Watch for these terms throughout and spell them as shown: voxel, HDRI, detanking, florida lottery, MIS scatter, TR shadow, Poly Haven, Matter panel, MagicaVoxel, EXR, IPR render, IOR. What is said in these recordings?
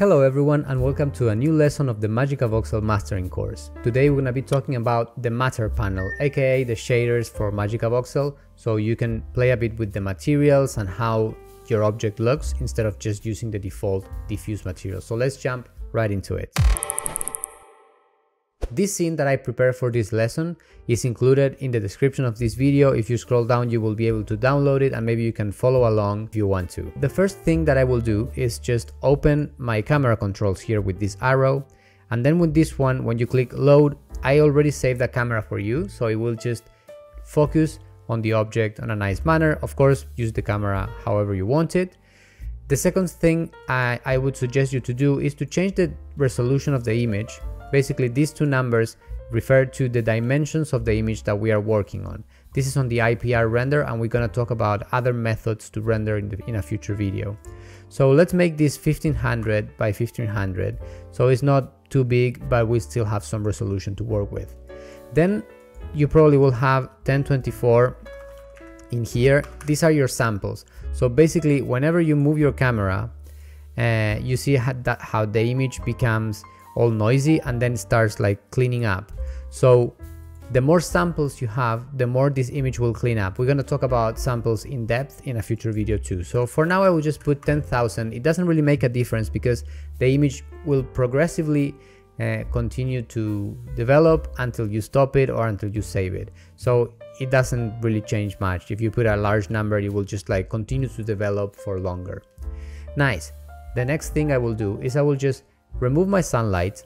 Hello everyone and welcome to a new lesson of the MagicaVoxel Mastering course. Today we're going to be talking about the Matter panel, aka the shaders for MagicaVoxel, so you can play a bit with the materials and how your object looks instead of just using the default diffuse material. So let's jump right into it. This scene that I prepared for this lesson is included in the description of this video. If you scroll down, you will be able to download it and maybe you can follow along if you want to. The first thing that I will do is just open my camera controls here with this arrow. And then with this one, when you click load, I already saved a camera for you. So it will just focus on the object in a nice manner. Of course, use the camera however you want it. The second thing I would suggest you to do is to change the resolution of the image. Basically, these two numbers refer to the dimensions of the image that we are working on. This is on the IPR render, and we're going to talk about other methods to render in a future video. So let's make this 1500 by 1500. So it's not too big, but we still have some resolution to work with. Then you probably will have 1024 in here. These are your samples. So basically, whenever you move your camera, you see how the image becomes all noisy and then starts like cleaning up. So the more samples you have, the more this image will clean up. We're going to talk about samples in depth in a future video too. So for now, I will just put 10,000. It doesn't really make a difference because the image will progressively continue to develop until you stop it or until you save it. So it doesn't really change much. If you put a large number, it will just like continue to develop for longer. Nice. The next thing I will do is I will just remove my sunlight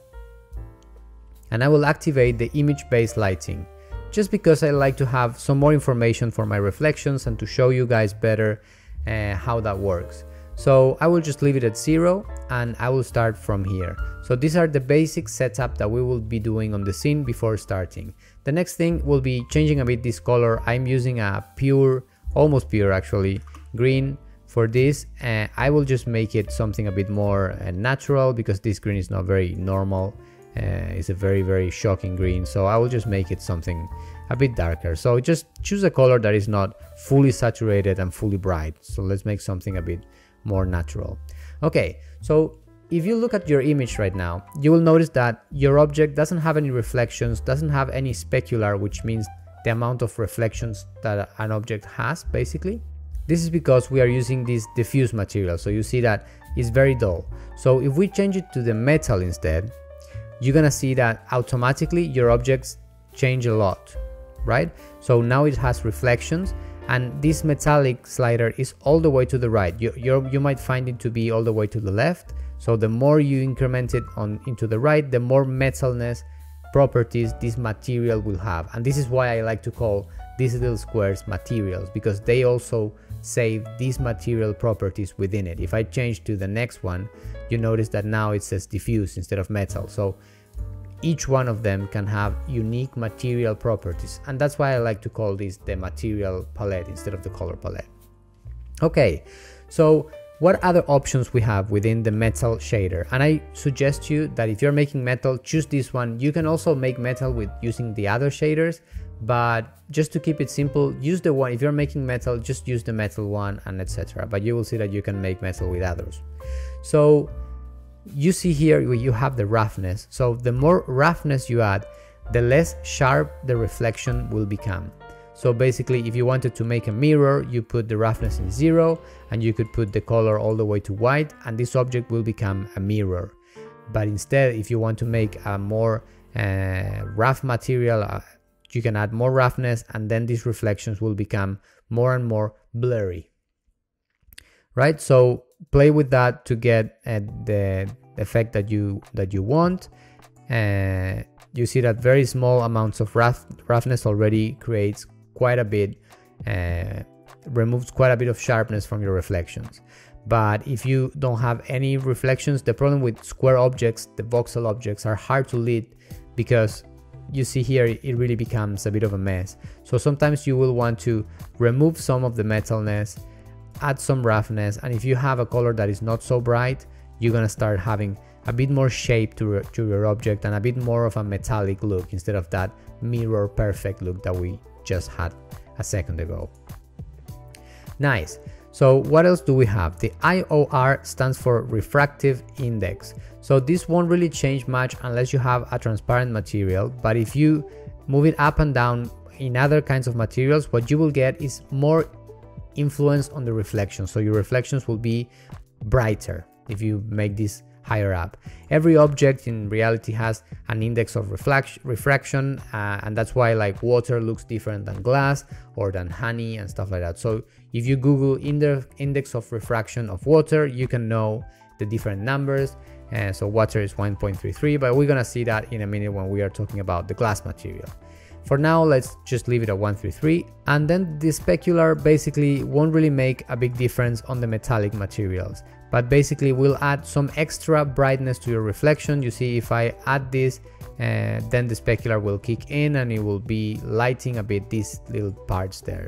and I will activate the image-based lighting, just because I like to have some more information for my reflections and to show you guys better how that works. So I will just leave it at 0 and I will start from here. So these are the basic setup that we will be doing on the scene before starting. The next thing will be changing a bit this color. I'm using a pure, almost pure actually, green. For this, I will just make it something a bit more natural, because this green is not very normal. It's a very, very shocking green. So I will just make it something a bit darker. So just choose a color that is not fully saturated and fully bright. So let's make something a bit more natural. Okay, so if you look at your image right now, you will notice that your object doesn't have any reflections, doesn't have any specular, which means the amount of reflections that an object has basically. This is because we are using this diffuse material, so you see that it's very dull. So if we change it to the metal instead, you're gonna see that automatically your objects change a lot, right? So now it has reflections, and this metallic slider is all the way to the right. You might find it to be all the way to the left, so the more you increment it into the right, the more metalness properties this material will have. And this is why I like to call these little squares materials, because they also save these material properties within it. If I change to the next one, you notice that now it says diffuse instead of metal. So each one of them can have unique material properties. And that's why I like to call this the material palette instead of the color palette. Okay, so what other options we have within the metal shader? And I suggest you that if you're making metal, choose this one. You can also make metal with using the other shaders, but just to keep it simple, use the one. If you're making metal, just use the metal one and etc. But you will see that you can make metal with others. So you see here you have the roughness. So the more roughness you add, the less sharp the reflection will become. So basically, if you wanted to make a mirror, you put the roughness in 0 and you could put the color all the way to white, and this object will become a mirror. But instead, if you want to make a more rough material, you can add more roughness, and then these reflections will become more and more blurry, right? So play with that to get the effect that you want. You see that very small amounts of roughness already creates quite a bit, removes quite a bit of sharpness from your reflections. But if you don't have any reflections, the problem with square objects, the voxel objects, are hard to lead, because you see here it really becomes a bit of a mess. So sometimes you will want to remove some of the metalness, add some roughness, and if you have a color that is not so bright, you're gonna start having a bit more shape to your object and a bit more of a metallic look instead of that mirror perfect look that we just had a second ago. Nice. So what else do we have? The IOR stands for refractive index. So this won't really change much unless you have a transparent material, but if you move it up and down in other kinds of materials, what you will get is more influence on the reflection. So your reflections will be brighter if you make this higher up. Every object in reality has an index of refraction, and that's why like water looks different than glass or than honey and stuff like that. So if you Google index of refraction of water, you can know the different numbers. And so water is 1.33, but we're gonna see that in a minute when we are talking about the glass material. For now, let's just leave it at 133, and then the specular basically won't really make a big difference on the metallic materials, but basically will add some extra brightness to your reflection. You see, if I add this, then the specular will kick in and it will be lighting a bit these little parts there.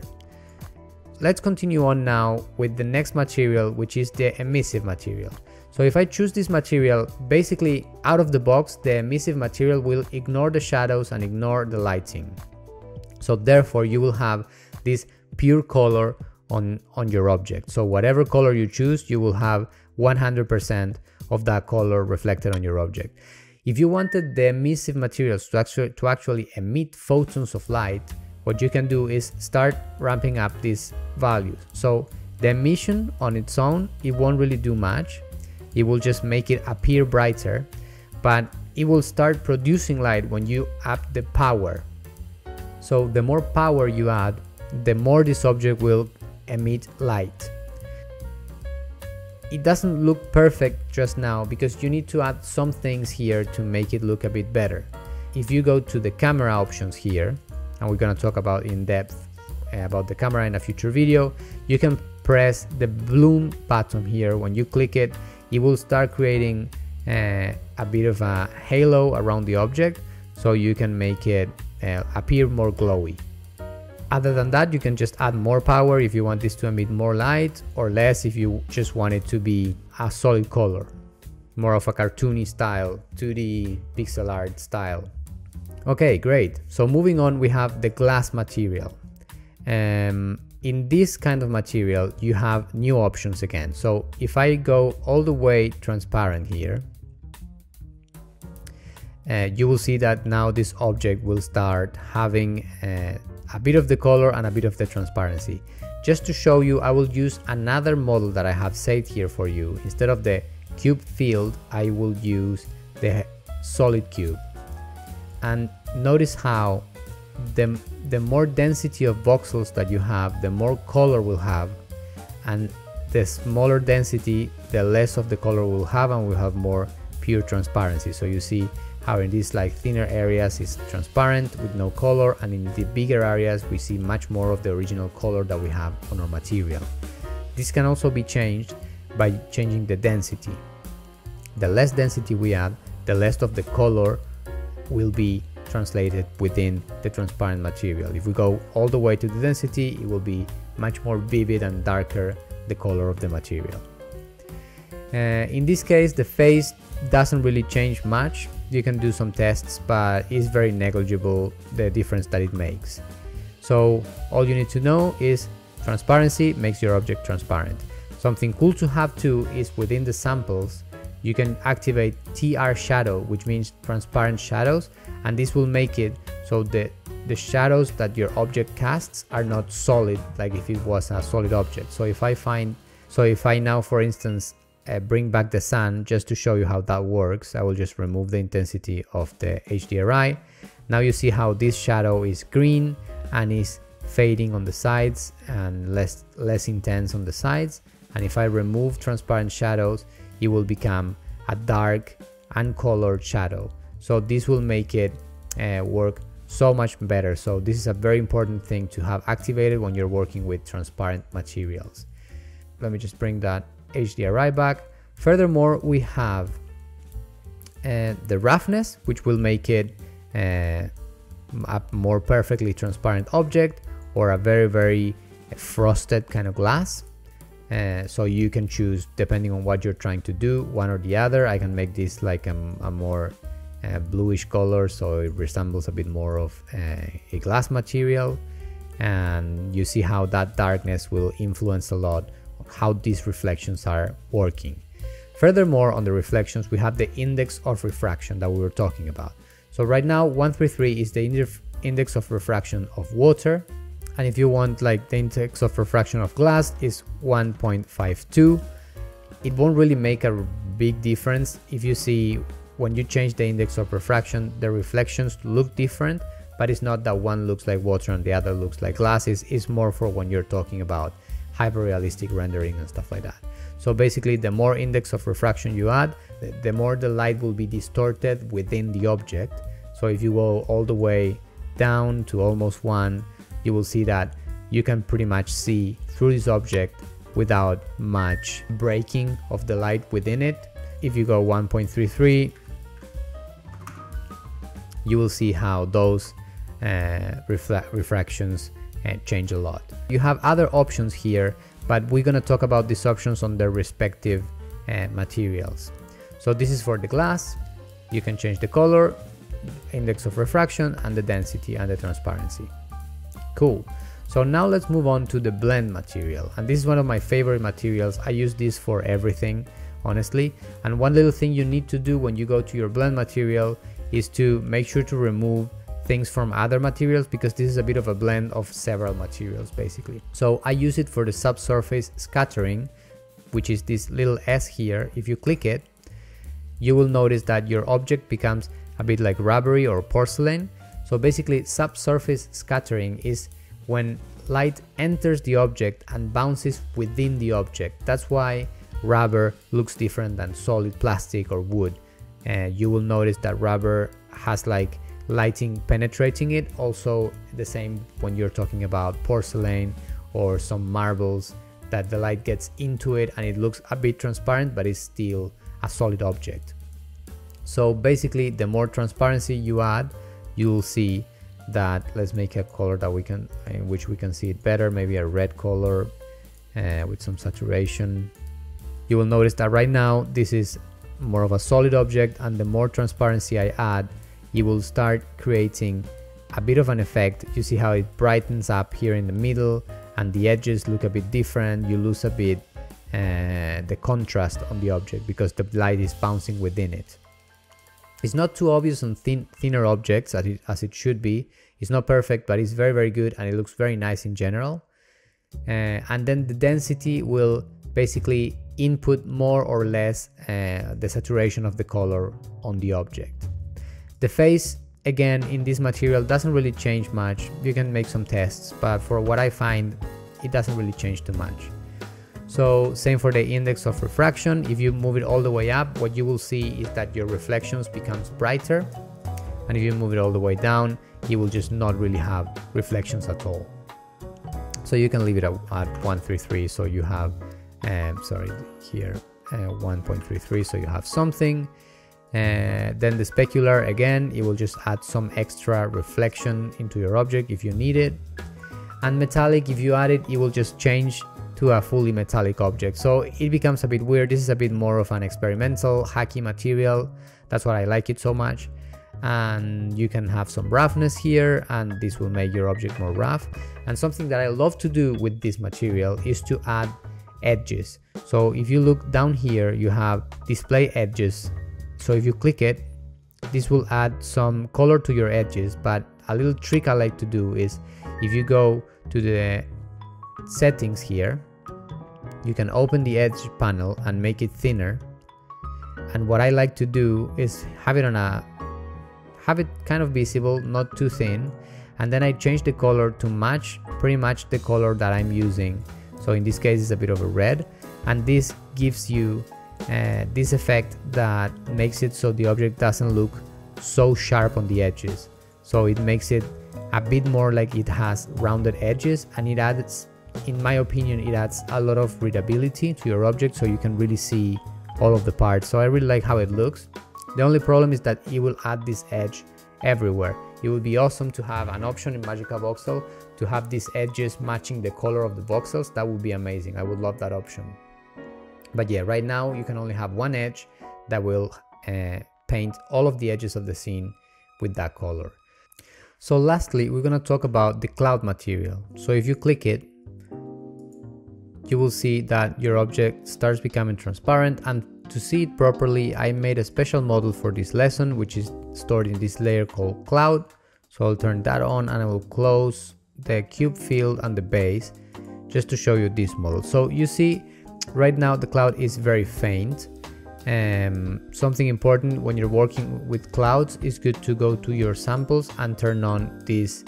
Let's continue on now with the next material, which is the emissive material. So if I choose this material, basically out of the box, the emissive material will ignore the shadows and ignore the lighting. So therefore you will have this pure color on your object. So whatever color you choose, you will have 100% of that color reflected on your object. If you wanted the emissive materials to actually emit photons of light, what you can do is start ramping up these values. So the emission on its own, it won't really do much. It will just make it appear brighter, but it will start producing light when you up the power. So the more power you add, the more this object will emit light. It doesn't look perfect just now because you need to add some things here to make it look a bit better. If you go to the camera options here, and we're going to talk about in depth about the camera in a future video, you can press the bloom button here. When you click it, it will start creating a bit of a halo around the object, so you can make it appear more glowy. Other than that, you can just add more power if you want this to emit more light, or less if you just want it to be a solid color, more of a cartoony style, 2D pixel art style. Okay, great. So moving on, we have the glass material. In this kind of material, you have new options again. So if I go all the way transparent here, you will see that now this object will start having a bit of the color and a bit of the transparency. Just to show you, I will use another model that I have saved here for you. Instead of the cube field, I will use the solid cube. And notice how the more density of voxels that you have, the more color we'll have, and the smaller density, the less of the color we'll have, and we'll have more pure transparency. So you see how in these like thinner areas it's transparent with no color, and in the bigger areas we see much more of the original color that we have on our material. This can also be changed by changing the density. The less density we add, the less of the color will be translated within the transparent material. If we go all the way to the density, it will be much more vivid and darker the color of the material. In this case, the face doesn't really change much. You can do some tests, but it's very negligible the difference that it makes. So all you need to know is transparency makes your object transparent. Something cool to have too is within the samples, you can activate TR shadow, which means transparent shadows, and this will make it so that the shadows that your object casts are not solid, like if it was a solid object. So if I now, for instance, bring back the sun, just to show you how that works, I will just remove the intensity of the HDRI. Now you see how this shadow is green and is fading on the sides and less intense on the sides. And if I remove transparent shadows, it will become a dark, uncolored shadow. So this will make it work so much better. So this is a very important thing to have activated when you're working with transparent materials. Let me just bring that HDRI back. Furthermore, we have the roughness, which will make it a more perfectly transparent object, or a very, very frosted kind of glass. So you can choose, depending on what you're trying to do, one or the other. I can make this like a more bluish color, so it resembles a bit more of a glass material. And you see how that darkness will influence a lot how these reflections are working. Furthermore, on the reflections, we have the index of refraction that we were talking about. So right now, 133 is the index of refraction of water. And if you want like the index of refraction of glass is 1.52. It won't really make a big difference if you see when you change the index of refraction, the reflections look different, but it's not that one looks like water and the other looks like glasses. It's more for when you're talking about hyper-realistic rendering and stuff like that. So basically, the more index of refraction you add, the more the light will be distorted within the object. So if you go all the way down to almost one, you will see that you can pretty much see through this object without much breaking of the light within it. If you go 1.33, you will see how those refractions change a lot. You have other options here, but we're going to talk about these options on their respective materials. So this is for the glass. You can change the color, index of refraction, and the density and the transparency. Cool. So now let's move on to the blend material. And this is one of my favorite materials. I use this for everything, honestly. And one little thing you need to do when you go to your blend material is to make sure to remove things from other materials, because this is a bit of a blend of several materials basically. So I use it for the subsurface scattering, which is this little S here. If you click it, you will notice that your object becomes a bit like rubbery or porcelain. So basically, subsurface scattering is when light enters the object and bounces within the object. That's why rubber looks different than solid plastic or wood. You will notice that rubber has like lighting penetrating it. Also the same when you're talking about porcelain or some marbles, that the light gets into it and it looks a bit transparent, but it's still a solid object. So basically, the more transparency you add, you'll see that. Let's make a color that we can, in which we can see it better, maybe a red color with some saturation. You will notice that right now this is more of a solid object, and the more transparency I add, it will start creating a bit of an effect. You see how it brightens up here in the middle, and the edges look a bit different. You lose a bit the contrast on the object because the light is bouncing within it. It's not too obvious on thinner objects as it should be. It's not perfect, but it's very, very good, and it looks very nice in general. And then the density will basically input more or less the saturation of the color on the object. The face, again, in this material doesn't really change much. You can make some tests, but for what I find, it doesn't really change too much. So same for the index of refraction. If you move it all the way up, what you will see is that your reflections becomes brighter. And if you move it all the way down, you will just not really have reflections at all. So you can leave it at 133, so you have, sorry, here 1.33, so you have something. Then the specular, again, it will just add some extra reflection into your object if you need it. And metallic, if you add it, it will just change to a fully metallic object. So it becomes a bit weird. This is a bit more of an experimental, hacky material. That's why I like it so much. And you can have some roughness here, and this will make your object more rough. And something that I love to do with this material is to add edges. So if you look down here, you have display edges. So if you click it, this will add some color to your edges. But a little trick I like to do is, if you go to the settings here, you can open the edge panel and make it thinner. And what I like to do is have it kind of visible, not too thin, and then I change the color to match pretty much the color that I'm using. So in this case, it's a bit of a red, and this gives you this effect that makes it so the object doesn't look so sharp on the edges. So it makes it a bit more like it has rounded edges, and it adds, in my opinion, it adds a lot of readability to your object, so you can really see all of the parts. So I really like how it looks. The only problem is that it will add this edge everywhere. It would be awesome to have an option in MagicaVoxel to have these edges matching the color of the voxels. That would be amazing. I would love that option. But yeah, right now you can only have one edge that will paint all of the edges of the scene with that color. So lastly, we're going to talk about the cloud material. So if you click it, you will see that your object starts becoming transparent. And to see it properly, I made a special model for this lesson, which is stored in this layer called Cloud. So I'll turn that on and I will close the cube field and the base just to show you this model. So you see right now the cloud is very faint. Something important when you're working with clouds is good to go to your samples and turn on this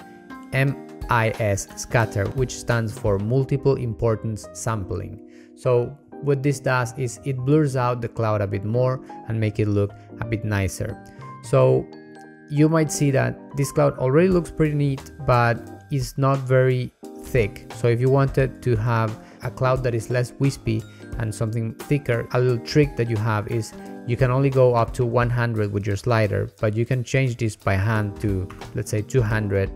MIS scatter, which stands for multiple importance sampling. So what this does is it blurs out the cloud a bit more and make it look a bit nicer. So you might see that this cloud already looks pretty neat, but it's not very thick. So if you wanted to have a cloud that is less wispy and something thicker, a little trick that you have is you can only go up to 100 with your slider, but you can change this by hand to, let's say, 200.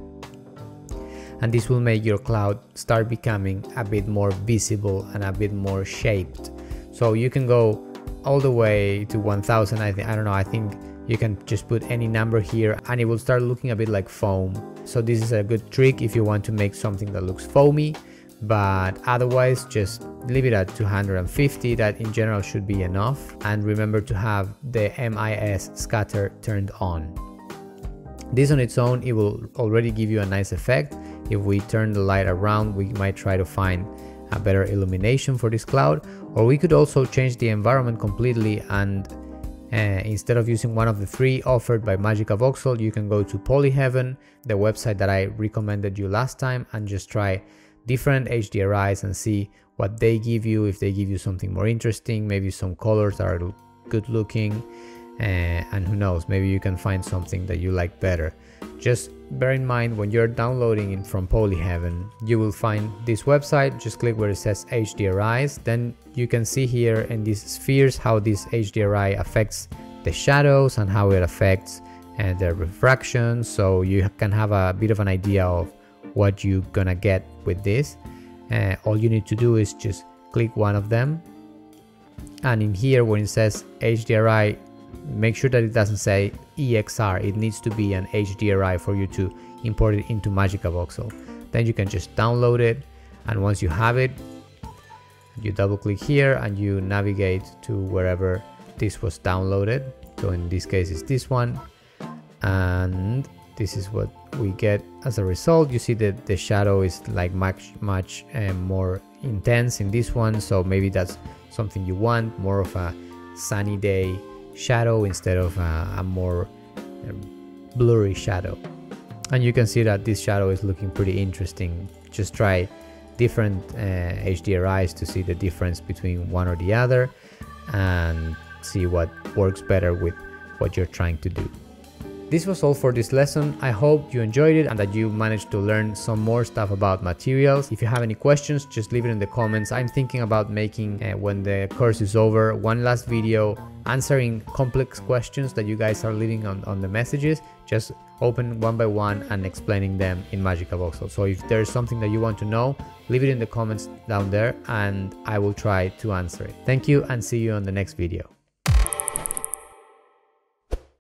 And this will make your cloud start becoming a bit more visible and a bit more shaped. So you can go all the way to 1000. I think you can just put any number here and it will start looking a bit like foam. So this is a good trick if you want to make something that looks foamy, but otherwise just leave it at 250. That in general should be enough. And remember to have the MIS scatter turned on. This on its own, it will already give you a nice effect. If we turn the light around, we might try to find a better illumination for this cloud, or we could also change the environment completely and instead of using one of the three offered by MagicaVoxel, you can go to Poly Haven, the website that I recommended you last time, and just try different HDRIs and see what they give you, if they give you something more interesting, maybe some colors that are good looking, and who knows, maybe you can find something that you like better. Just bear in mind, when you're downloading it from Poly Haven, you will find this website. Just click where it says HDRIs, then you can see here in these spheres how this HDRI affects the shadows and how it affects the refraction, so you can have a bit of an idea of what you're gonna get with this. All you need to do is just click one of them, and in here when it says HDRI, make sure that it doesn't say EXR. It needs to be an HDRI for you to import it into MagicaVoxel. Then you can just download it, and once you have it, you double click here and you navigate to wherever this was downloaded. So in this case it's this one, and this is what we get as a result. You see that the shadow is like much more intense in this one, so maybe that's something you want, more of a sunny day shadow instead of a more blurry shadow. And you can see that this shadow is looking pretty interesting. Just try different HDRIs to see the difference between one or the other and see what works better with what you're trying to do. This was all for this lesson. I hope you enjoyed it and that you managed to learn some more stuff about materials. If you have any questions, just leave it in the comments. I'm thinking about making, when the course is over, one last video answering complex questions that you guys are leaving on the messages. Just open one by one and explaining them in MagicaVoxel. So if there's something that you want to know, leave it in the comments down there and I will try to answer it. Thank you and see you on the next video.